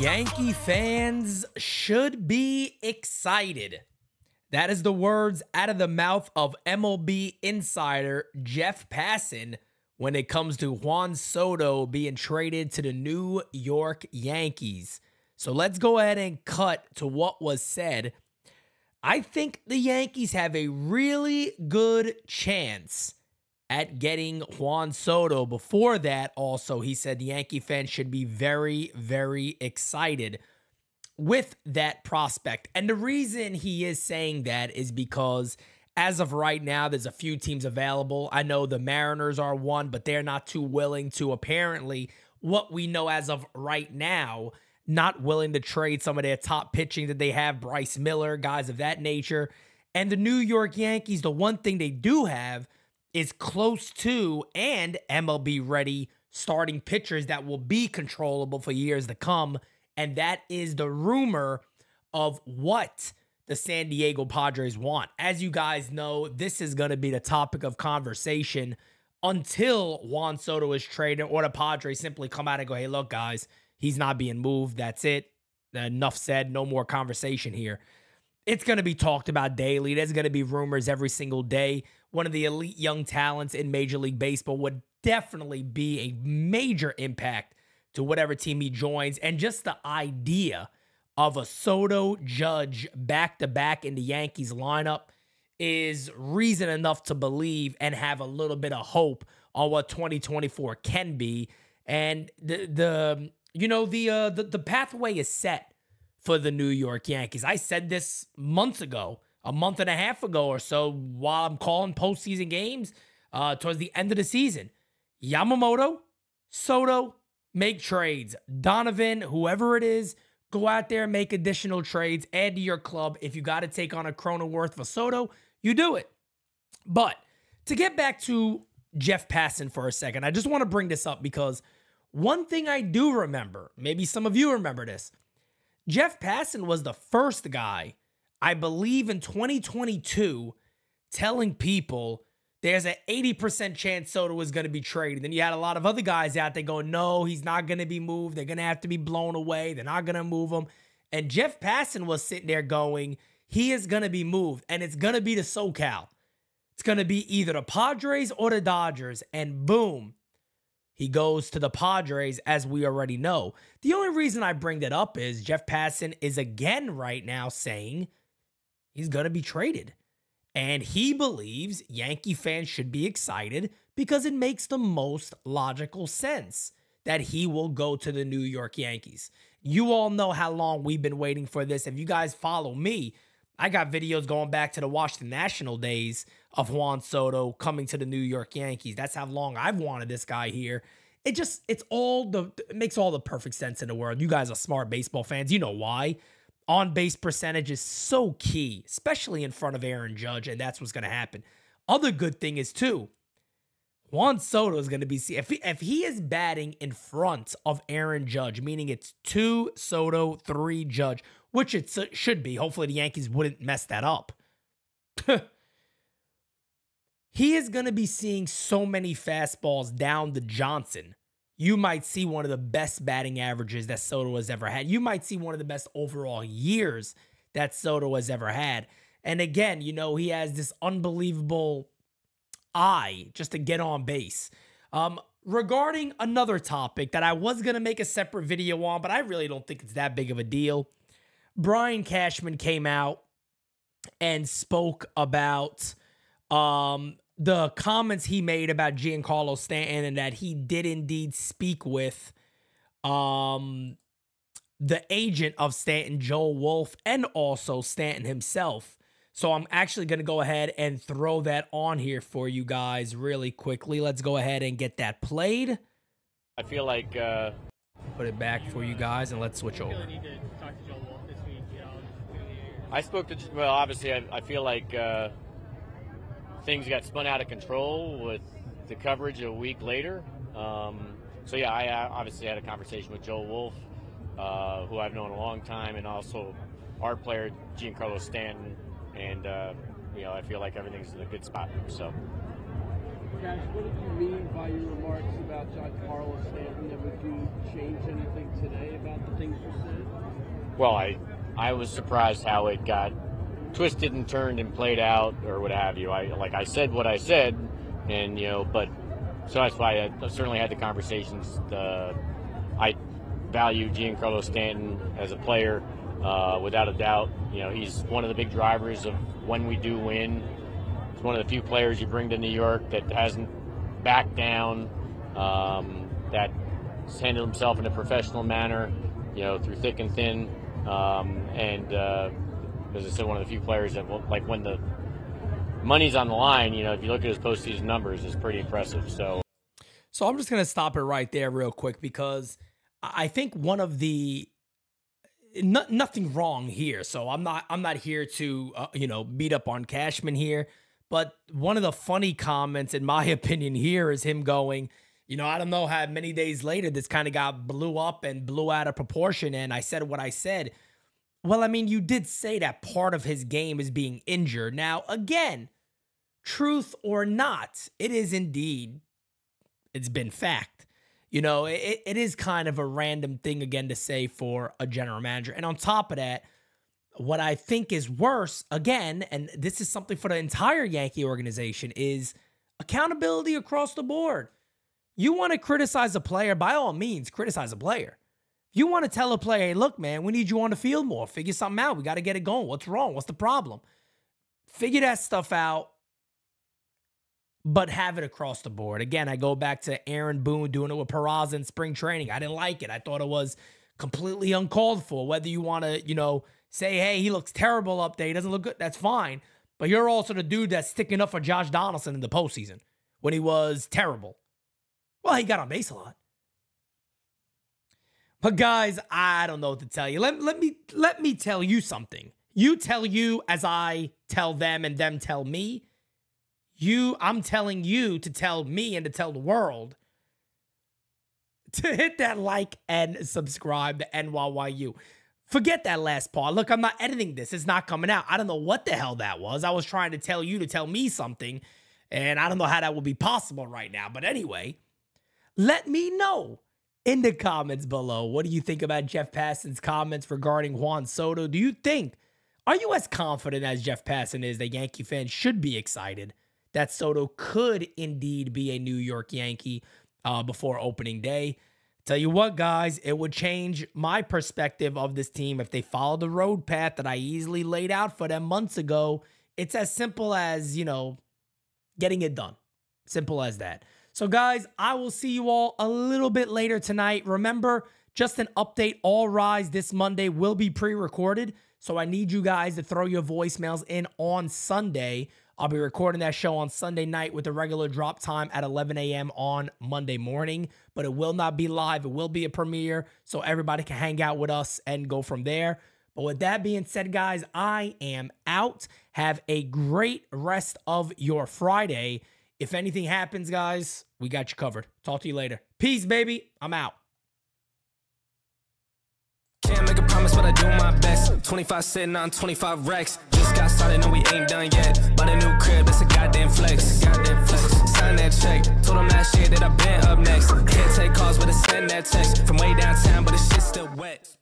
Yankee fans should be excited. That is the words out of the mouth of MLB insider Jeff Passan when it comes to Juan Soto being traded to the New York Yankees. So let's go ahead and cut to what was said. I think the Yankees have a really good chance at getting Juan Soto. Before that, also, he said the Yankee fans should be very, very excited with that prospect. And the reason he is saying that is because as of right now, there's a few teams available. I know the Mariners are one, but they're not too willing to, apparently, what we know as of right now, not willing to trade some of their top pitching that they have, Bryce Miller, guys of that nature. And the New York Yankees, the one thing they do have is close to and MLB-ready starting pitchers that will be controllable for years to come. And that is the rumor of what the San Diego Padres want. As you guys know, this is going to be the topic of conversation until Juan Soto is traded or the Padres simply come out and go, hey, look, guys, he's not being moved. That's it. Enough said. No more conversation here. It's going to be talked about daily. There's going to be rumors every single day. One of the elite young talents in Major League Baseball would definitely be a major impact to whatever team he joins. And just the idea of a Soto Judge back-to-back in the Yankees lineup is reason enough to believe and have a little bit of hope on what 2024 can be. And the pathway is set for the New York Yankees. I said this months ago, a month and a half ago or so, while I'm calling postseason games towards the end of the season. Yamamoto, Soto, make trades. Donovan, whoever it is, go out there and make additional trades. Add to your club. If you got to take on a krona worth for Soto, you do it. But to get back to Jeff Passan for a second, I just want to bring this up because one thing I do remember, maybe some of you remember this, Jeff Passan was the first guy, I believe in 2022, telling people there's an 80% chance Soto is going to be traded. Then you had a lot of other guys out there going, no, he's not going to be moved. They're going to have to be blown away. They're not going to move him. And Jeff Passan was sitting there going, he is going to be moved. And it's going to be to SoCal. It's going to be either the Padres or the Dodgers. And boom, he goes to the Padres, as we already know. The only reason I bring that up is Jeff Passan is again right now saying he's going to be traded. And he believes Yankee fans should be excited because it makes the most logical sense that he will go to the New York Yankees. You all know how long we've been waiting for this. If you guys follow me, I got videos going back to the Washington National days of Juan Soto coming to the New York Yankees. That's how long I've wanted this guy here. It makes all the perfect sense in the world. You guys are smart baseball fans. You know why. On-base percentage is so key, especially in front of Aaron Judge, and that's what's going to happen. Other good thing is, too, Juan Soto is going to be... If he is batting in front of Aaron Judge, meaning it's 2 Soto, 3 Judge, which it should be. Hopefully, the Yankees wouldn't mess that up. He is going to be seeing so many fastballs down to Johnson. You might see one of the best batting averages that Soto has ever had. You might see one of the best overall years that Soto has ever had. And again, you know, he has this unbelievable eye just to get on base. Regarding another topic that I was going to make a separate video on, but I really don't think it's that big of a deal. Brian Cashman came out and spoke about the comments he made about Giancarlo Stanton and that he did indeed speak with the agent of Stanton, Joel Wolf, and also Stanton himself. So I'm actually going to go ahead and throw that on here for you guys really quickly. Let's go ahead and get that played. I feel like... put it back for you guys and let's switch over. I need to talk to Joel Wolf this week. You know, I spoke to... Well, obviously, I feel like... things got spun out of control with the coverage a week later. So, yeah, I obviously had a conversation with Joel Wolf, who I've known a long time, and also our player, Giancarlo Stanton. And, you know, I feel like everything's in a good spot. So, Cash, what did you mean by your remarks about Giancarlo Stanton, and would you change anything today about the things you said? Well, I was surprised how it got twisted and turned and played out or what have you. I said what I said, and but so that's why I certainly had the conversations. I value Giancarlo Stanton as a player, without a doubt. He's one of the big drivers of when we do win. He's one of the few players you bring to New York that hasn't backed down, that's handled himself in a professional manner, through thick and thin. As I said, one of the few players that, like, when the money's on the line, if you look at his postseason numbers, it's pretty impressive. So I'm just going to stop it right there real quick, because I think one of the nothing wrong here. So I'm not here to beat up on Cashman here, but one of the funny comments, in my opinion, here is him going, I don't know how many days later this kind of got blew up and blew out of proportion, and I said what I said. Well, I mean, you did say that part of his game is being injured. Now, again, truth or not, it is indeed, it's been fact. It is kind of a random thing, again, to say for a general manager. And on top of that, what I think is worse, again, and this is something for the entire Yankee organization, is accountability across the board. You want to criticize a player, by all means, criticize a player. You want to tell a player, hey, look, man, we need you on the field more. Figure something out. We got to get it going. What's wrong? What's the problem? Figure that stuff out, but have it across the board. Again, I go back to Aaron Boone doing it with Peraza in spring training. I didn't like it. I thought it was completely uncalled for. Whether you want to, say, hey, he looks terrible up there, he doesn't look good, that's fine. But you're also the dude that's sticking up for Josh Donaldson in the postseason when he was terrible. Well, he got on base a lot. But guys, I don't know what to tell you. Let me tell you something. You tell you as I tell them and them tell me. I'm telling you to tell me and to tell the world to hit that like and subscribe to NYYU. Forget that last part. Look, I'm not editing this. It's not coming out. I don't know what the hell that was. I was trying to tell you to tell me something, and I don't know how that would be possible right now. But anyway, let me know in the comments below. What do you think about Jeff Passan's comments regarding Juan Soto? Are you as confident as Jeff Passan is that Yankee fans should be excited that Soto could indeed be a New York Yankee before opening day? Tell you what, guys, it would change my perspective of this team if they followed the road path that I easily laid out for them months ago. It's as simple as, getting it done. Simple as that. So, guys, I will see you all a little bit later tonight. Remember, just an update, All Rise this Monday will be pre-recorded, so I need you guys to throw your voicemails in on Sunday. I'll be recording that show on Sunday night with the regular drop time at 11 a.m. on Monday morning, but it will not be live. It will be a premiere, so everybody can hang out with us and go from there. But with that being said, guys, I am out. Have a great rest of your Friday. If anything happens, guys, we got you covered. Talk to you later. Peace, baby. I'm out. Can't make a promise, but I do my best. 25 sitting on 25 racks. Just got started, no, we ain't done yet. Bought a new crib, that's a goddamn flex. Sign that check. Told them last year that I've been up next. Can't take calls, but I send that text. From way downtown, but the shit's still wet.